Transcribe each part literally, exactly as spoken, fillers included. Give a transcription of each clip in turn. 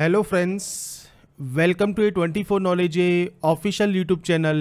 Hello friends, welcome to A twenty four knowledge official YouTube channel.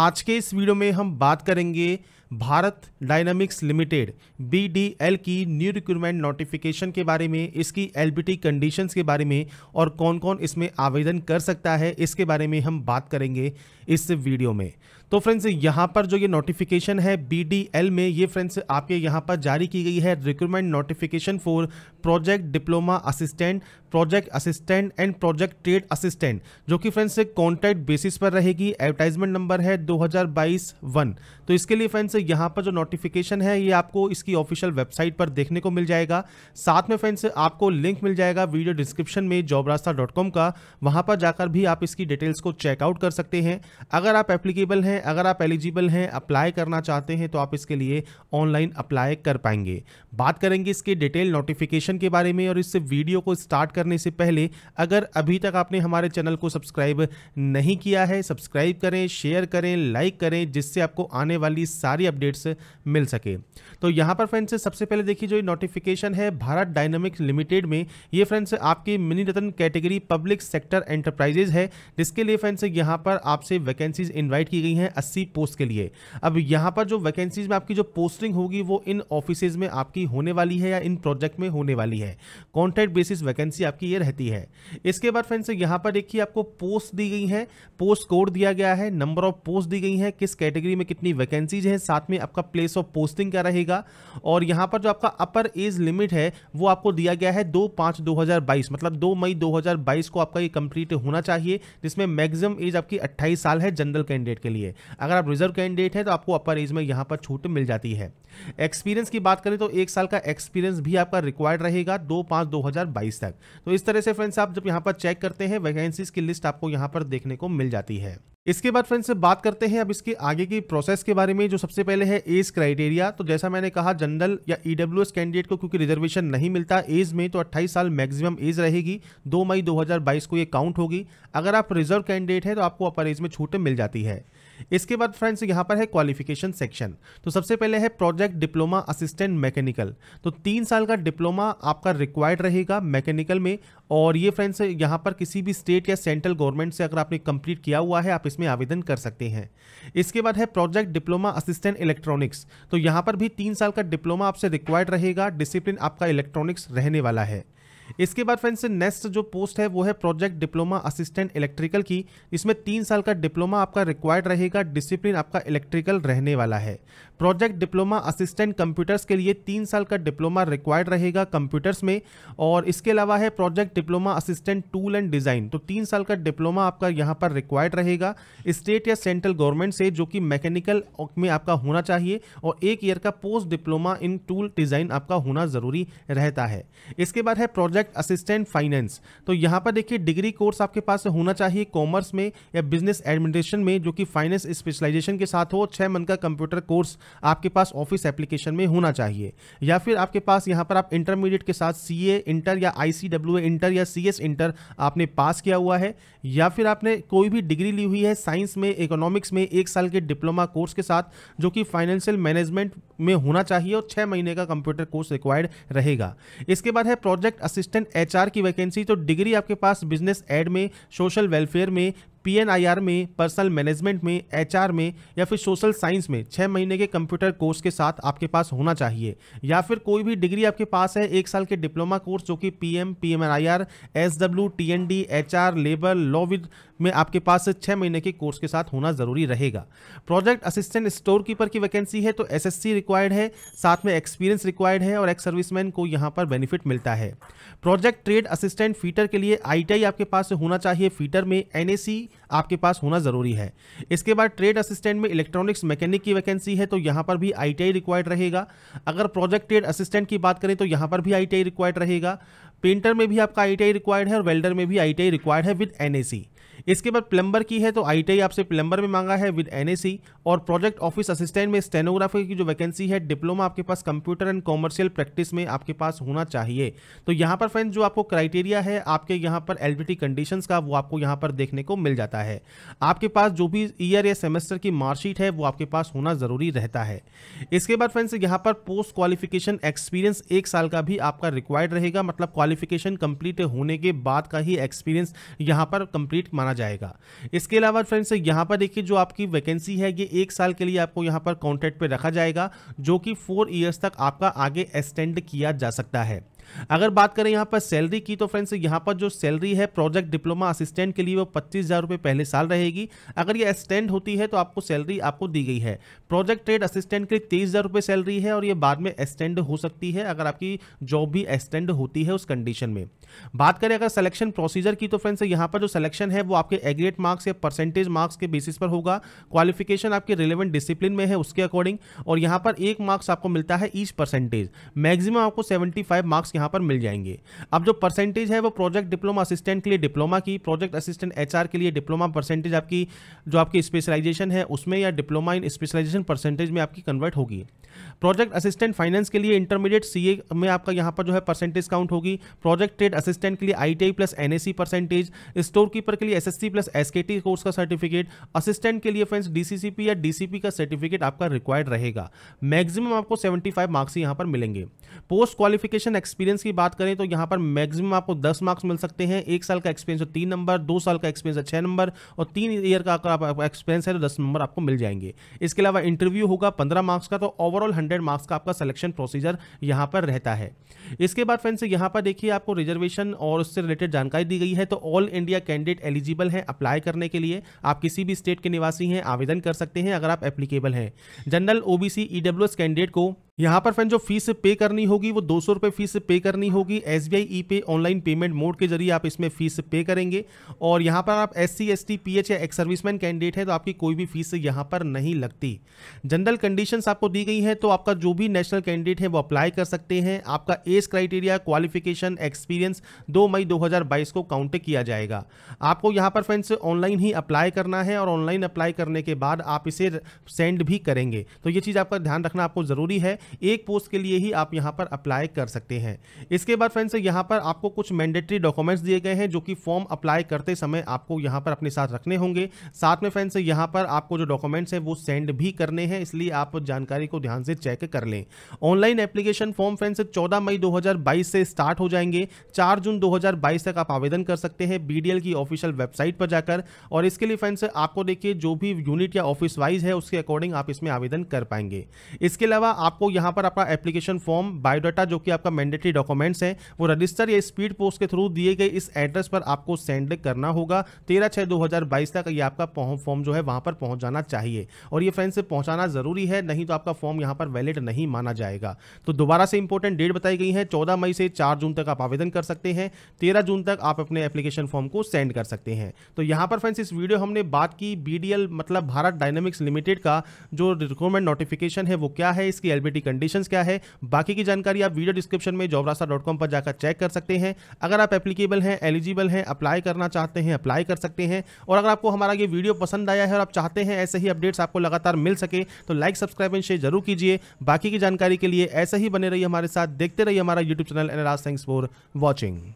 आज के इस video में हम बात करेंगे Bharat dynamics limited B D L की न्यू रिक्रूटमेंट नोटिफिकेशन के बारे में, इसकी एल बी टी कंडीशंस के बारे में और कौन कौन इसमें आवेदन कर सकता है इसके बारे में हम बात करेंगे इस वीडियो में। तो फ्रेंड्स, यहाँ पर जो ये नोटिफिकेशन है बी डी एल में, ये फ्रेंड्स आपके यहाँ पर जारी की गई है recruitment notification for project diploma assistant, project assistant and project trade assistant, जो कि फ्रेंड्स कॉन्ट्रैक्ट बेसिस पर रहेगी। एडवर्टाइजमेंट नंबर है दो हज़ार बाईस वन। तो इसके लिए फ्रेंड्स यहाँ पर जो नोटिफिकेशन है ये आपको इसकी ऑफिशियल वेबसाइट पर देखने को मिल जाएगा। साथ में फ्रेंड्स आपको लिंक मिल जाएगा वीडियो डिस्क्रिप्शन में जॉब रास्ता डॉट कॉम का, वहाँ पर जाकर भी आप इसकी डिटेल्स को चेकआउट कर सकते हैं। अगर आप एप्लीकेबल हैं, अगर आप एलिजिबल हैं, अप्लाई करना चाहते हैं तो आप इसके लिए ऑनलाइन अप्लाई कर पाएंगे। बात करेंगे इसके डिटेल नोटिफिकेशन के बारे में। और इस वीडियो को स्टार्ट करने से पहले अगर अभी तक आपने हमारे चैनल को सब्सक्राइब नहीं किया है, सब्सक्राइब करें, शेयर करें, लाइक करें, जिससे आपको आने वाली सारी अपडेट्स मिल सके। तो यहाँ पर फ्रेंड्स सबसे पहले देखिए जो ये नोटिफिकेशन है भारत डायनामिक्स लिमिटेड में, ये फ्रेंड्स आपकी mini Ratna category public sector enterprises है, जिसके लिए फ्रेंड्स यहाँ पर आपसे वैकेंसीज इन्वाइट की गई हैं अस्सी पोस्ट के लिए। अब यहाँ पर जो वैकेंसीज में आपकी जो पोस्टिंग होगी वो इन ऑफिसेज में आपकी होने वाली है या इन प्रोजेक्ट में होने वाली है। कॉन्ट्रैक्ट बेसिस वैकेंसी आपकी ये रहती है। इसके बाद फ्रेंड्स यहाँ पर देखिए आपको पोस्ट दी गई है, पोस्ट कोड दिया गया है, नंबर ऑफ पोस्ट दी गई है, किस कैटेगरी में कितनी वैकेंसीज हैं, साथ में आपका प्लेस ऑफ पोस्टिंग क्या रहेगा। और यहां पर जो आपका अपर एज लिमिट है वो आपको दिया गया है दो पाँच दो हज़ार बाईस, मतलब दो मई दो हज़ार बाईस को आपका ये कंप्लीट होना चाहिए, जिसमें मैक्सिमम एज आपकी अट्ठाईस साल है जनरल कैंडिडेट के लिए। अगर आप रिजर्व कैंडिडेट हैं तो आपको अपर एज में यहां पर छूट मिल जाती है। एक्सपीरियंस की बात करें तो एक साल का एक्सपीरियंस भी आपका रिक्वायर्ड रहेगा दो पाँच दो हज़ार बाईस तक। तो इस तरह से फ्रेंड्स आप जब यहाँ पर चेक करते हैं वैकेंसीज की लिस्ट आपको यहाँ पर देखने को मिल जाती है। इसके बाद फ्रेंड्स बात करते हैं अब इसके आगे की प्रोसेस के बारे में। जो सबसे पहले है एज क्राइटेरिया, तो जैसा मैंने कहा जनरल या ई डब्ल्यू एस कैंडिडेट को क्योंकि रिजर्वेशन नहीं मिलता एज में, तो अट्ठाईस साल मैक्सिमम एज रहेगी, दो मई दो हज़ार बाईस को ये काउंट होगी। अगर आप रिजर्व कैंडिडेट हैं तो आपको अपर एज में छूट मिल जाती है। इसके बाद फ्रेंड्स यहाँ पर है क्वालिफिकेशन सेक्शन। तो सबसे पहले है प्रोजेक्ट डिप्लोमा असिस्टेंट मैकेनिकल, तो तीन साल का डिप्लोमा आपका रिक्वायर्ड रहेगा मैकेनिकल में। और ये फ्रेंड्स यहाँ पर किसी भी स्टेट या सेंट्रल गवर्नमेंट से अगर आपने कंप्लीट किया हुआ है आप इसमें आवेदन कर सकते हैं। इसके बाद है प्रोजेक्ट डिप्लोमा असिस्टेंट इलेक्ट्रॉनिक्स, तो यहाँ पर भी तीन साल का डिप्लोमा आपसे रिक्वायर्ड रहेगा, डिसिप्लिन आपका इलेक्ट्रॉनिक्स रहने वाला है। इसके बाद फ्रेंड्स नेक्स्ट जो पोस्ट है वो है प्रोजेक्ट डिप्लोमा असिस्टेंट इलेक्ट्रिकल की, इसमें तीन साल का डिप्लोमा आपका रिक्वायर्ड रहेगा, डिसिप्लिन आपका इलेक्ट्रिकल रहने वाला है। प्रोजेक्ट डिप्लोमा असिस्टेंट कंप्यूटर्स के लिए तीन साल का डिप्लोमा रिक्वायर्ड रहेगा कंप्यूटर्स में। और इसके अलावा है project diploma assistant tool and design, तो तीन साल का डिप्लोमा आपका यहाँ पर रिक्वायर्ड रहेगा स्टेट या सेंट्रल गवर्नमेंट से, जो कि मैकेनिकल में आपका होना चाहिए। और एक ईयर का post diploma in tool design आपका होना ज़रूरी रहता है। इसके बाद है प्रोजेक्ट असिस्टेंट फाइनेंस, तो यहां पर देखिए डिग्री कोर्स आपके पास होना चाहिए कॉमर्स में या बिजनेस एडमिनिस्ट्रेशन में, जो कि फाइनेंस स्पेशलाइजेशन के साथ हो। छह मंथ का कंप्यूटर कोर्स आपके पास ऑफिस एप्लीकेशन में होना चाहिए, या फिर आपके पास यहां पर आप इंटरमीडिएट के साथ सीए इंटर या आईसीडब्ल्यूए इंटर या सीएस इंटर आपने पास किया हुआ है, या फिर आपने कोई भी डिग्री ली हुई है साइंस में, इकोनॉमिक्स में, एक साल के डिप्लोमा कोर्स के साथ जो कि फाइनेंशियल मैनेजमेंट में होना चाहिए और छह महीने का कंप्यूटर कोर्स रिक्वायर्ड रहेगा। इसके बाद है प्रोजेक्ट असिस्टेंट एच आर की वैकेंसी, तो डिग्री आपके पास बिजनेस एड में, सोशल वेलफेयर में, पी एन आई आर में, पर्सनल मैनेजमेंट में, एच आर में या फिर सोशल साइंस में छः महीने के कंप्यूटर कोर्स के साथ आपके पास होना चाहिए। या फिर कोई भी डिग्री आपके पास है, एक साल के डिप्लोमा कोर्स जो कि P M, P N I R, S W, T N D, H R, labour law with में आपके पास छः महीने के कोर्स के साथ होना ज़रूरी रहेगा। प्रोजेक्ट असिस्टेंट स्टोर कीपर की वैकेंसी है, तो एस एस सी रिक्वायर्ड है, साथ में एक्सपीरियंस रिक्वायर्ड है और एक्स सर्विसमैन को यहाँ पर बेनिफिट मिलता है। प्रोजेक्ट ट्रेड असिस्टेंट फीटर के लिए आई टी आई आपके पास होना चाहिए फीटर में, एन ए सी आपके पास होना ज़रूरी है। इसके बाद ट्रेड असिस्टेंट में इलेक्ट्रॉनिक्स मैकेनिक की वैकेंसी है, तो यहाँ पर भी आई टी आई रिक्वायर्ड रहेगा। अगर प्रोजेक्ट ट्रेड असिस्टेंट की बात करें तो यहाँ पर भी आई टी आई रिक्वायर्ड रहेगा, पेंटर में भी आपका आई टी आई रिक्वायर्ड है और वेल्डर में भी आई टी आई रिक्वायर्ड है विद एन ए सी। इसके बाद प्लम्बर की है तो आई टी आई आपसे प्लम्बर में मांगा है विद एन ए सी, और प्रोजेक्ट ऑफिस असिस्टेंट में स्टेनोग्राफर की जो वैकेंसी है डिप्लोमा आपके पास कंप्यूटर एंड कॉमर्शियल प्रैक्टिस में आपके पास होना चाहिए। तो यहाँ पर फ्रेंड्स जो आपको क्राइटेरिया है आपके यहाँ पर एलिजिबिलिटी कंडीशंस का वो आपको यहाँ पर देखने को मिल जाता है। आपके पास जो भी ईयर या सेमेस्टर की मार्कशीट है वो आपके पास होना जरूरी रहता है। इसके बाद फ्रेंड्स यहाँ पर पोस्ट क्वालिफिकेशन एक्सपीरियंस एक साल का भी आपका रिक्वायर्ड रहेगा, मतलब क्वालिफिकेशन कंप्लीट होने के बाद का ही एक्सपीरियंस यहाँ पर कंप्लीट माना जाएगा। इसके अलावा फ्रेंड्स यहाँ पर देखिए जो आपकी वैकेंसी है ये एक साल के लिए आपको यहाँ पर कॉन्ट्रैक्ट पे रखा जाएगा, जो कि फोर इयर्स तक आपका आगे एक्सटेंड किया जा सकता है। अगर बात करें यहाँ पर सैलरी की तो फ्रेंड्स यहाँ पर जो सैलरी है प्रोजेक्ट डिप्लोमा असिस्टेंट के लिए वो पच्चीस हज़ार रुपये पहले साल रहेगी। अगर ये एक्सटेंड होती है तो आपको सैलरी आपको दी गई है। प्रोजेक्ट ट्रेड असिस्टेंट के लिए तेईस हज़ार रुपये सैलरी है और ये बाद में एक्सटेंड हो सकती है अगर आपकी जॉब भी एक्सटेंड होती है उस कंडीशन में। बात करें अगर सिलेक्शन प्रोसीजर की तो फ्रेंड्स यहाँ पर जो सिलेक्शन है वो आपके एग्रीगेट मार्क्स या परसेंटेज मार्क्स के बेसिस पर होगा। क्वालिफिकेशन आपके रिलेवेंट डिसिप्लिन में है उसके अकॉर्डिंग, और यहाँ पर एक मार्क्स आपको मिलता है ईच परसेंटेज। मैक्सिमम आपको सेवेंटी फाइव मार्क्स यहाँ पर मिल जाएंगे। अब जो परसेंटेज है वो प्रोजेक्ट डिप्लोमा असिस्टेंट के लिए डिप्लोमा की, प्रोजेक्ट असिस्टेंट एच आर के लिए डिप्लोमा परसेंटेज आपकी जो आपकी स्पेशलाइजेशन है उसमें या डिप्लोमा इन स्पेशलाइजेशन परसेंटेज में आपकी कन्वर्ट होगी। प्रोजेक्ट असिस्टेंट फाइनेंस के लिए इंटरमीडिएट सी ए में आपका यहाँ पर जो है परसेंटेज काउंट होगी। प्रोजेक्ट ट्रेड असिस्टेंट के लिए I T I plus N A C percentage, store keeper के लिए S S C plus S K T course का सर्टिफिकेट, असिस्टेंट के लिए friends D C C P या डी सी पी का certificate आपका रिक्वायर्ड रहेगा। मैक्सिमम आपको पचहत्तर मार्क्स यहाँ पर मिलेंगे। पोस्ट क्वालिफिकेशन एक्सपीरियंस की बात करें तो यहाँ पर मैक्सिमम आपको दस मार्क्स मिल सकते हैं। एक साल का एक्सपीरियंस तो तीन नंबर, दो साल का एक्सपीरियंस तो छः नंबर, और तीन ईयर का आपका एक्सपीरियंस है तो दस नंबर आपको मिल जाएंगे। इसके अलावा इंटरव्यू होगा पंद्रह मार्क्स का, तो ओवरऑल हंड्रेड मार्क्स का आपका सिलेक्शन प्रोसीजर यहाँ पर रहता है। इसके बाद फ्रेंड्स यहाँ पर देखिए आपको रिजर्वेशन और उससे रिलेटेड जानकारी दी गई है। तो ऑल इंडिया कैंडिडेट एलिजिबल है अप्लाई करने के लिए। आप किसी भी स्टेट के निवासी हैं, आवेदन कर सकते हैं अगर आप एप्लीकेबल हैं। General O B C E W S candidate को यहाँ पर फ्रेंड जो फीस पे करनी होगी वो दो सौ रुपये फीस पे करनी होगी। एस बी आई ई पे ऑनलाइन पेमेंट मोड के जरिए आप इसमें फीस पे करेंगे। और यहाँ पर आप S C S T P H या एक्स सर्विसमैन कैंडिडेट है तो आपकी कोई भी फीस यहाँ पर नहीं लगती। जनरल कंडीशंस आपको दी गई हैं, तो आपका जो भी नेशनल कैंडिडेट है वो अप्लाई कर सकते हैं। आपका एज क्राइटेरिया, क्वालिफिकेशन, एक्सपीरियंस दो मई दो हज़ार बाईस को काउंट किया जाएगा। आपको यहाँ पर फ्रेंड्स ऑनलाइन ही अप्लाई करना है, और ऑनलाइन अप्लाई करने के बाद आप इसे सेंड भी करेंगे। तो ये चीज़ आपका ध्यान रखना आपको ज़रूरी है। एक पोस्ट के लिए ही आप यहां पर अप्लाई कर सकते हैं। इसके बाद फ्रेंड्स यहां पर आपको कुछ मैंडेटरी डॉक्यूमेंट्स दिए गए हैं जो कि फॉर्म अप्लाई करते समय आपको यहां पर अपने साथ रखने होंगे। साथ में फ्रेंड्स यहां पर आपको जो डॉक्यूमेंट्स हैं वो सेंड भी करने हैं, इसलिए आप जानकारी को ध्यान से चेक कर लें। ऑनलाइन एप्लीकेशन फॉर्म फ्रेंड्स चौदह मई दो हजार बाईस से स्टार्ट हो जाएंगे। चार जून दो हजार बाईस तक आप आवेदन कर सकते हैं बी डी एल की ऑफिशियल वेबसाइट पर जाकर, और इसके लिए फ्रेंड्स आपको देखिए जो भी यूनिट या ऑफिस वाइज है उसके अकॉर्डिंग आप इसमें आवेदन कर पाएंगे। इसके अलावा आपको यहाँ पर आपका एप्लीकेशन फॉर्म, बायोडाटा जो कि आपका मैंडेटरी डॉक्यूमेंट्स है वो रजिस्टर या स्पीड पोस्ट के थ्रू दिए गए इस एड्रेस पर आपको सेंड करना होगा। तेरह छः दो हज़ार बाईस तक ये आपका फॉर्म जो है वहाँ पर पहुँच जाना चाहिए, और ये फ्रेंड्स पहुँचाना जरूरी है, नहीं तो आपका फॉर्म यहाँ पर वैलिड नहीं माना जाएगा। तो दोबारा से इंपॉर्टेंट डेट बताई गई है, चौदह मई से चार जून तक आप आवेदन कर सकते हैं। तेरह जून तक आप अपने एप्लीकेशन फॉर्म को सेंड कर सकते हैं। तो यहाँ पर फ्रेंड्स इस वीडियो हमने बात की बी डी एल मतलब भारत डायनामिक्स लिमिटेड का जो रिक्रूटमेंट नोटिफिकेशन है वो क्या है, इसकी एलिजिबिलिटी कंडीशंस क्या है। बाकी की जानकारी आप वीडियो डिस्क्रिप्शन में जॉब रास्ता डॉट कॉम पर जाकर चेक कर सकते हैं। अगर आप एप्लीकेबल हैं, एलिजिबल हैं, अप्लाई करना चाहते हैं, अप्लाई कर सकते हैं। और अगर आपको हमारा ये वीडियो पसंद आया है और आप चाहते हैं ऐसे ही अपडेट्स आपको लगातार मिल सके तो लाइक, सब्सक्राइब एंड शेयर जरूर कीजिए। बाकी की जानकारी के लिए ऐसे ही बने रहिए हमारे साथ, देखते रहिए हमारा YouTube channel. And thanks for watching.